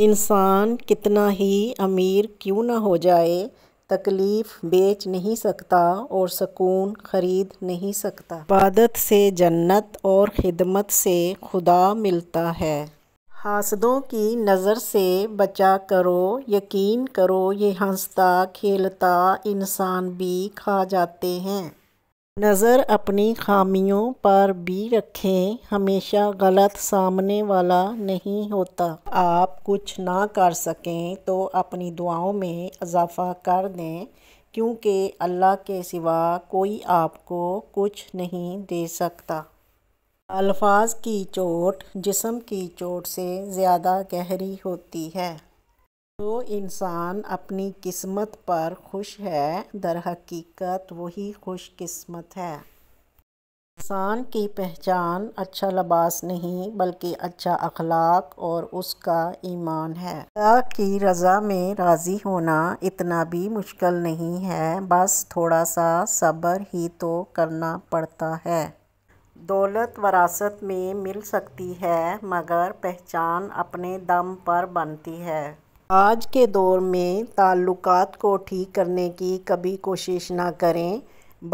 इंसान कितना ही अमीर क्यों ना हो जाए, तकलीफ़ बेच नहीं सकता और सकून ख़रीद नहीं सकता। इबादत से जन्नत और खिदमत से खुदा मिलता है। हासदों की नज़र से बचा करो, यकीन करो ये हंसता खेलता इंसान भी खा जाते हैं। नज़र अपनी खामियों पर भी रखें, हमेशा गलत सामने वाला नहीं होता। आप कुछ ना कर सकें तो अपनी दुआओं में इजाफ़ा कर दें, क्योंकि अल्लाह के सिवा कोई आपको कुछ नहीं दे सकता। अल्फाज की चोट जिस्म की चोट से ज़्यादा गहरी होती है। जो इंसान अपनी किस्मत पर खुश है, दरहकीकत वही खुश किस्मत है। इंसान की पहचान अच्छा लिबास नहीं बल्कि अच्छा अखलाक और उसका ईमान है। अल्लाह की रज़ा में राज़ी होना इतना भी मुश्किल नहीं है, बस थोड़ा सा सब्र ही तो करना पड़ता है। दौलत वरासत में मिल सकती है, मगर पहचान अपने दम पर बनती है। आज के दौर में ताल्लुकात को ठीक करने की कभी कोशिश ना करें,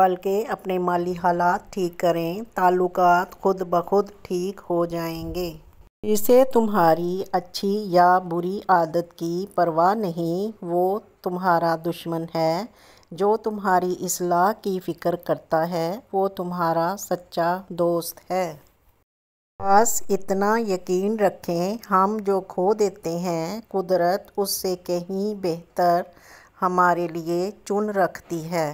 बल्कि अपने माली हालात ठीक करें। ताल्लुकात खुद ब खुद ठीक हो जाएंगे। जिसे तुम्हारी अच्छी या बुरी आदत की परवाह नहीं, वो तुम्हारा दुश्मन है। जो तुम्हारी इस्लाह की फ़िक्र करता है, वो तुम्हारा सच्चा दोस्त है। बस इतना यकीन रखें, हम जो खो देते हैं कुदरत उससे कहीं बेहतर हमारे लिए चुन रखती है।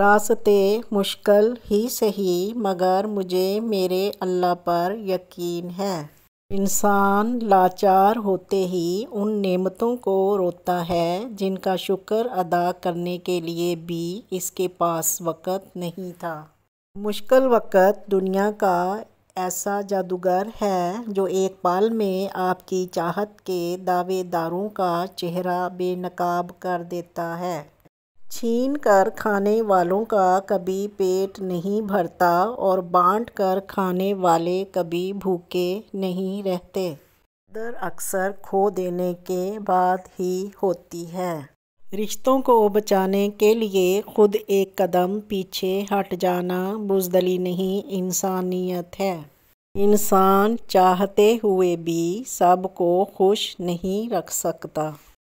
रास्ते मुश्किल ही सही, मगर मुझे मेरे अल्लाह पर यकीन है। इंसान लाचार होते ही उन नेमतों को रोता है जिनका शुक्र अदा करने के लिए भी इसके पास वक़्त नहीं था। मुश्किल वक़्त दुनिया का ऐसा जादूगर है जो एक पल में आपकी चाहत के दावेदारों का चेहरा बेनकाब कर देता है। छीन कर खाने वालों का कभी पेट नहीं भरता और बांट कर खाने वाले कभी भूखे नहीं रहते। दर अक्सर खो देने के बाद ही होती है। रिश्तों को बचाने के लिए खुद एक कदम पीछे हट जाना बुज़दली नहीं, इंसानियत है। इंसान चाहते हुए भी सब को खुश नहीं रख सकता।